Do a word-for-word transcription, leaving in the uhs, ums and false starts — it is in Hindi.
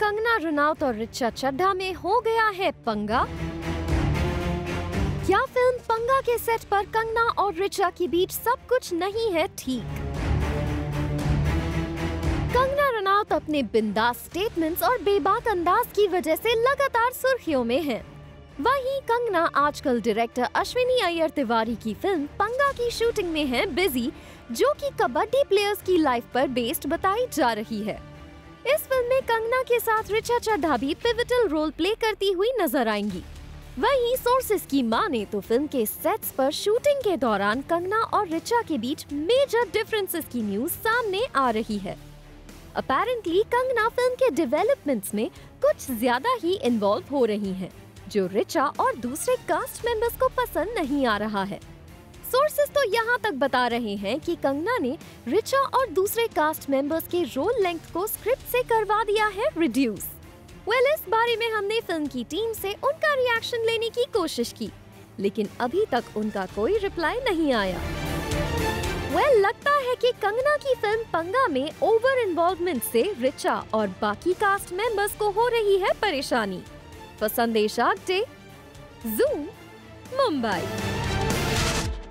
कंगना रनौत और ऋचा चड्ढा में हो गया है पंगा। क्या फिल्म पंगा के सेट पर कंगना और ऋचा के बीच सब कुछ नहीं है ठीक? कंगना रनौत अपने बिंदास स्टेटमेंट्स और बेबाक अंदाज की वजह से लगातार सुर्खियों में हैं। वहीं कंगना आजकल डायरेक्टर अश्विनी अयर तिवारी की फिल्म पंगा की शूटिंग में हैं बिजी, जो कि कबड्डी प्लेयर्स की लाइफ पर बेस्ड बताई जा रही है। इस फिल्म में कंगना के साथ ऋचा चड्ढा भी पिवटल रोल प्ले करती हुई नजर आएंगी। वहीं सोर्सेस की माने तो फिल्म के सेट्स पर शूटिंग के दौरान कंगना और ऋचा के बीच मेजर डिफरेंसेस की न्यूज सामने आ रही है। अपैरेंटली कंगना फिल्म के डेवलपमेंट्स में कुछ ज्यादा ही इन्वॉल्व हो रही हैं, जो ऋचा और दूसरे कास्ट मेंबर्स को पसंद नहीं आ रहा है। सोर्सेस तो यहाँ तक बता रहे हैं कि कंगना ने ऋचा और दूसरे कास्ट मेंबर्स के रोल लेंथ को स्क्रिप्ट से करवा दिया है रिड्यूस। वेल, इस बारे में हमने फिल्म की टीम से उनका रिएक्शन लेने की कोशिश की, लेकिन अभी तक उनका कोई रिप्लाई नहीं आया। वेल, लगता है कि कंगना की फिल्म पंगा में ओवर इन्वॉल्वमेंट से ऋचा और बाकी कास्ट मेंबर्स को हो रही है परेशानी। पसंदेश आगटे, ज़ूम, मुंबई।